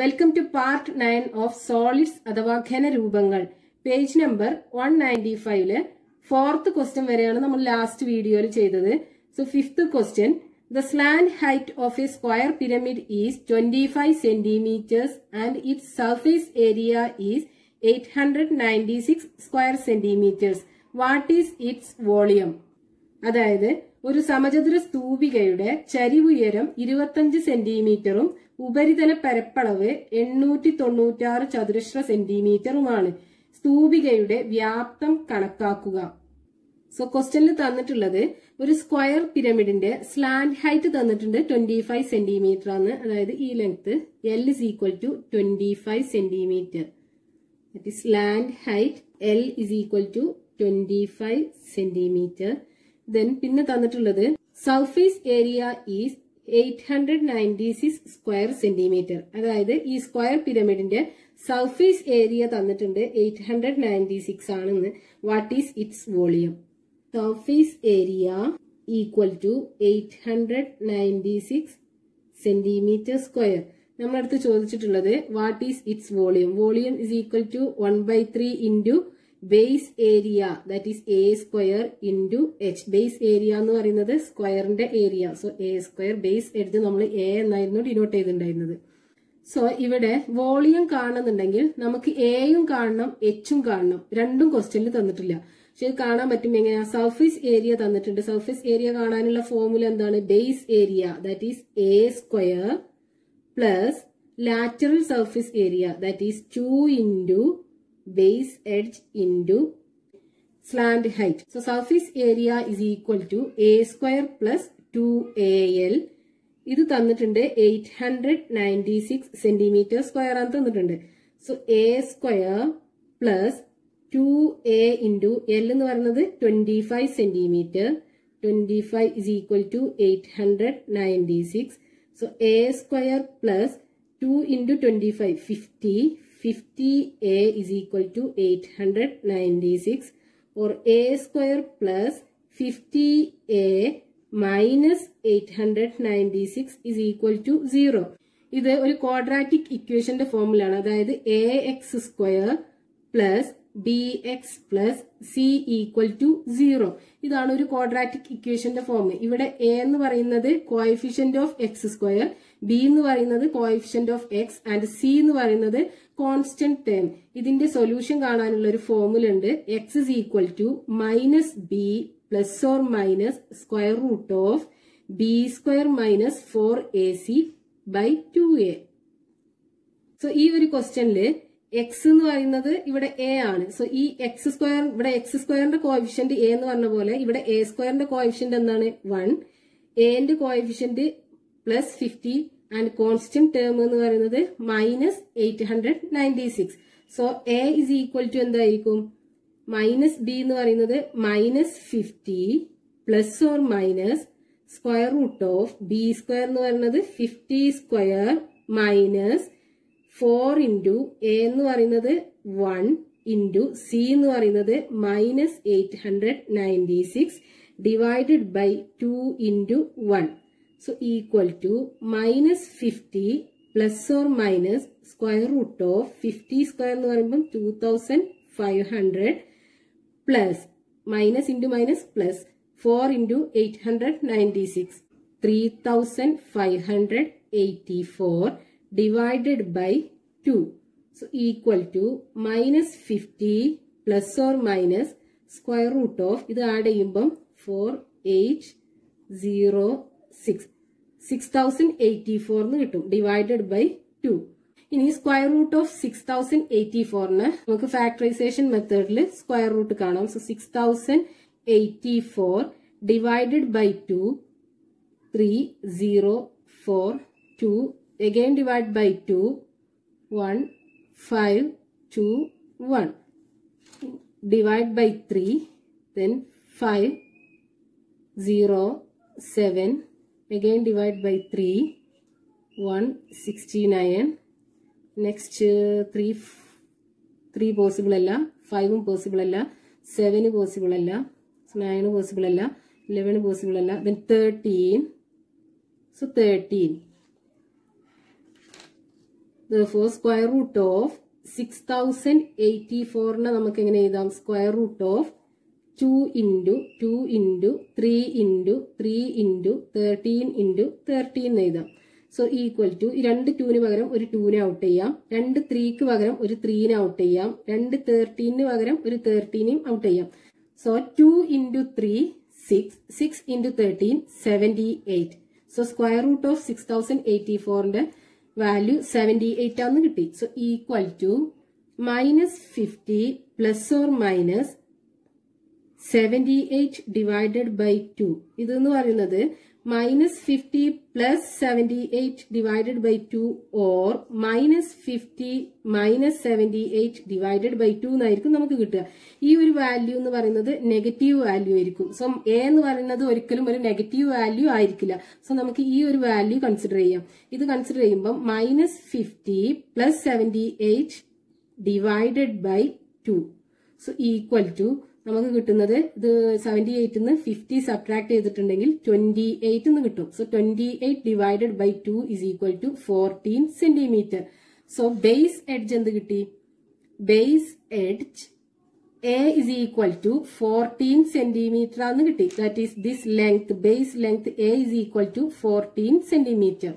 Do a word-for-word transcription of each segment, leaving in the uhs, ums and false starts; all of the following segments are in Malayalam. Welcome to part nine of solids adava ghana rupangal. Page number one ninety-five le fourth question vareyana nammal last video il cheyidathu. So fifth question, the slant height of a square pyramid is twenty-five centimeters and its surface area is eight hundred ninety-six square centimeters. What is its volume? അതായത് ഒരു സമചതുര സ്തൂപികയുടെ ചരിവുയരം ഇരുപത്തഞ്ച് സെന്റിമീറ്ററും ഉപരിതല പരപ്പളവ് എണ്ണൂറ്റി തൊണ്ണൂറ്റാറ് ചതുരശ്ര സെന്റിമീറ്ററുമാണ്. സ്തൂപികയുടെ വ്യാപ്തം കണക്കാക്കുക. സോ ക്വസ്റ്റനിൽ തന്നിട്ടുള്ളത് ഒരു സ്ക്വയർ പിരമിഡിന്റെ സ്ലാന്റ് ഹൈറ്റ് തന്നിട്ടുണ്ട് ഇരുപത്തഞ്ച് സെന്റിമീറ്റർ ആണ്. അതായത് ഈ length L is equal to twenty-five centimeter. That is slant height L is equal to twenty-five centimeter. Then pinna tannittulladu surface area is eight hundred ninety-six square centimeter. അതായത് ഈ സ്ക്വയർ പിരമിഡിന്റെ സർഫേസ് ഏരിയ തന്നിട്ടുണ്ട് എയ്റ്റ് ഹൺഡ്രഡ് നയൻറ്റി സിക്സ് ആണെന്ന്. What is its volume? Surface area equal to eight hundred ninety six centimetre square. നമ്മളടുത്ത് ചോദിച്ചിട്ടുള്ളത് what is its volume. Volume is equal to one by three into base area, that is a square into h. base area എന്ന് പറയുന്നത് സ്ക്വയറിന്റെ area. So a square base എടുത്ത് നമ്മൾ എ എന്നായിരുന്നു ഡിനോട്ട് ചെയ്തിട്ടുണ്ടായിരുന്നത്. സോ ഇവിടെ വോളിയം കാണുന്നുണ്ടെങ്കിൽ നമുക്ക് എയും കാണണം എച്ചും കാണണം. രണ്ടും ക്വസ്റ്റ്യനിൽ തന്നിട്ടില്ല. പക്ഷെ ഇത് കാണാൻ പറ്റും എങ്ങനെയാ? സർഫേസ് ഏരിയ തന്നിട്ടുണ്ട്. സർഫേസ് ഏരിയ കാണാനുള്ള ഫോർമുല എന്താണ്? Base area that is a square plus lateral surface area that is two into base edge into slant height. So surface area is equal to a square plus two a l. ഇത് തന്നിട്ടുണ്ട് eight hundred ninety six centimetre square ആണ് തന്നിട്ടുണ്ട്. So a square plus two a into L എന്ന് പറയുന്നത് twenty five centimetre twenty five is equal to eight hundred ninety six. So a square plus two into twenty five fifty fifty a is equal to eight hundred ninety-six, or a square plus fifty a minus eight hundred ninety-six is equal to zero. ഇത് ഒരു ക്വാഡ്രാറ്റിക് ഇക്വേഷന്റെ ഫോർമുലയാണ്. അതായത് a x square plus b x plus c equal to zero. ഇതാണ് ഒരു ക്വാഡ്രാറ്റിക് ഇക്വേഷന്റെ ഫോം. ഇവിടെ എ എന്ന് പറയുന്നത് coefficient of x square, b എന്ന് പറയുന്നത് coefficient of x and c എന്ന് പറയുന്നത് കോൺസ്റ്റന്റ് ടേം. ഇതിന്റെ സൊല്യൂഷൻ കാണാനുള്ള ഒരു ഫോമുല ഉണ്ട്. X is equal to minus b plus or minus square root of b square minus four a c by two a. So ഈ ഒരു ക്വസ്റ്റ്യനില് എക്സ് എന്ന് പറയുന്നത് ഇവിടെ എ ആണ്. സോ ഈ എക്സ് സ്ക്വയർ ഇവിടെ എക്സ് സ്ക്വയറിന്റെ കോഎഫിഷ്യന്റ് എ എന്ന് പറഞ്ഞ പോലെ ഇവിടെ എ സ്ക്വയറിന്റെ കോഎഫിഷ്യന്റ് എന്താണ്? വൺ. എന്റെ coefficient plus fifty and constant term എന്ന് പറയുന്നത് minus eight hundred ninety six. So a is equal to എന്തായിരിക്കും? മൈനസ് ബി എന്ന് പറയുന്നത് minus fifty plus or minus square root of b square എന്ന് പറയുന്നത് fifty square minus four into a എന്ന് പറയുന്നത് വൺ ഇൻറ്റു സി എന്ന് പറയുന്നത് minus eight hundred ninety six divided by two into one. So equal to minus fifty plus or minus square root of fifty square എന്ന് പറയുമ്പം two thousand five hundred plus minus into minus plus four into eight hundred ninety six three thousand five hundred eighty four divided by two. So equal to minus fifty plus or minus square root of idu add cheyyumbam four eight zero six six thousand eighty-four nu kittum divided by two. Ini square root of six thousand eighty-four na namukku factorization method il square root kaanam. So six thousand eighty-four divided by two three zero four two again divide by two one five two one divide by three then five zero seven again divide by three one sixty-nine next uh, three three possible alla five possible alla seven possible alla nine possible alla eleven possible alla then thirteen so thirteen Therefore, square root of six thousand eighty-four na namak engane edam square root of two into two into three into three into thirteen into thirteen edam. So equal to രണ്ട് two ന് പകരം ഒരു two നെ ഔട്ട് ചെയ്യാം, രണ്ട് three ക്ക് പകരം ഒരു three നെ ഔട്ട് ചെയ്യാം, രണ്ട് thirteen ന് പകരം ഒരു thirteen നെ ഔട്ട് ചെയ്യാം. So two into three six six into thirteen seventy-eight. So square root of six thousand eighty-four ന്റെ value seventy-eight ആണ് കിട്ടി. So equal to minus fifty plus or minus seventy-eight divided by two. ഇതെന്ന് പറയുന്നത് minus fifty plus seventy-eight divided by two or minus fifty minus seventy-eight divided by two എന്നായിരിക്കും നമുക്ക് കിട്ടുക. ഈ ഒരു വാല്യൂ എന്ന് പറയുന്നത് നെഗറ്റീവ് വാല്യൂ ആയിരിക്കും. സോ എ എന്ന് പറയുന്നത് ഒരിക്കലും ഒരു നെഗറ്റീവ് വാല്യൂ ആയിരിക്കില്ല. സോ നമുക്ക് ഈ ഒരു വാല്യൂ കൺസിഡർ ചെയ്യാം. ഇത് കൺസിഡർ ചെയ്യുമ്പോൾ minus fifty plus seventy-eight divided by two. So equal to നമുക്ക് കിട്ടുന്നത് ഇത് സെവന്റി എയ്റ്റ് നിന്ന് ഫിഫ്റ്റി സബ്ട്രാക്ട് ചെയ്തിട്ടുണ്ടെങ്കിൽ ട്വന്റി എയ്റ്റ് എന്ന് കിട്ടും. So twenty eight divided by two is equal to fourteen centimetre. So base edge എന്ത് കിട്ടി? Base edge a is equal to fourteen centimetre ആന്ന് കിട്ടി. That is this length, base length a is equal to fourteen centimetre.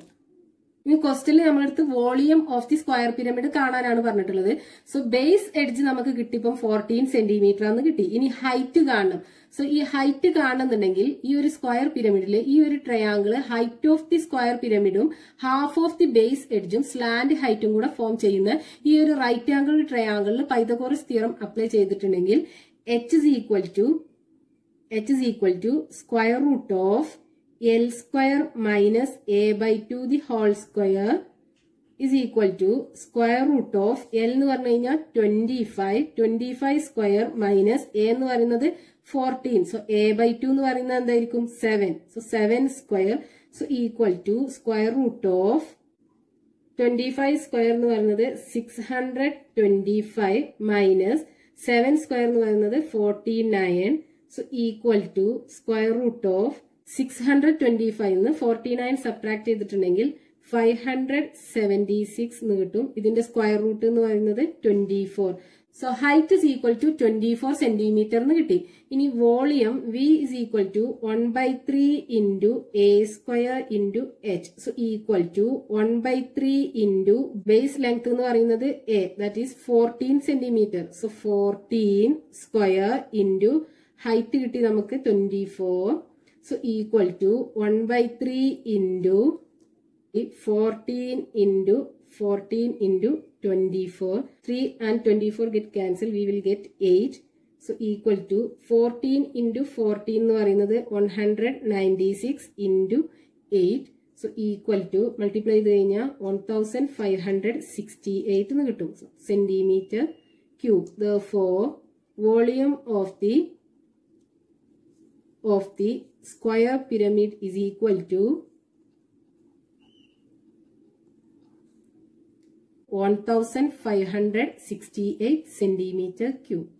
ഇനി ക്വസ്റ്റനിൽ നമ്മളടുത്ത് volume of the square pyramid കാണാനാണ് പറഞ്ഞിട്ടുള്ളത്. സോ ബേസ് എഡ്ജ് നമുക്ക് കിട്ടി, ഇപ്പം ഫോർട്ടീൻ സെന്റിമീറ്റർ ആണെന്ന് കിട്ടി. ഇനി ഹൈറ്റ് കാണണം. സോ ഈ ഹൈറ്റ് കാണുന്നുണ്ടെങ്കിൽ ഈ ഒരു സ്ക്വയർ പിരമിഡില് ഈ ഒരു triangle height of the square പിരമിഡും ഹാഫ് ഓഫ് ദി ബേസ് എഡ്ജും സ്ലാന്റ് ഹൈറ്റും കൂടെ ഫോം ചെയ്യുന്ന ഈ ഒരു റൈറ്റ് ആംഗിൾ ട്രയാങ്കിളിൽ പൈതഗോറസ് തിയറം അപ്ലൈ ചെയ്തിട്ടുണ്ടെങ്കിൽ h is equal to h is equal to square root of L square minus A by two the whole square is equal to square root of L nu varnayna twenty-five, twenty-five square minus A nu varnayna fourteen. So A by two nu varnayna andayirikum seven. So seven square, so equal to square root of twenty-five square nu varnayna six hundred twenty-five minus seven square nu varnayna forty-nine. So equal to square root of six hundred twenty five നിന്ന് ഫോർട്ടി നയൻ സബ്ട്രാക്ട് ചെയ്തിട്ടുണ്ടെങ്കിൽ ഫൈവ് ഹൺഡ്രഡ് സെവന്റി സിക്സ് എന്ന് കിട്ടും. ഇതിന്റെ സ്ക്വയർ റൂട്ട് എന്ന് പറയുന്നത് twenty four. So height is equal to twenty four centimetre എന്ന് കിട്ടി. ഇനി volume v is equal to one by three into a square into h. So equal to one by three into base length എന്ന് പറയുന്നത് a, that is fourteen centimetre. So fourteen square into height കിട്ടി നമുക്ക് twenty four. So equal to one by three into fourteen into fourteen into twenty-four. three and twenty-four get cancelled. We will get eight. So equal to fourteen into fourteen. one hundred ninety-six into eight. So equal to multiply the one thousand five hundred sixty-eight so, centimeter cube. Therefore, volume of the of the square pyramid is equal to one thousand five hundred sixty-eight centimeter cube.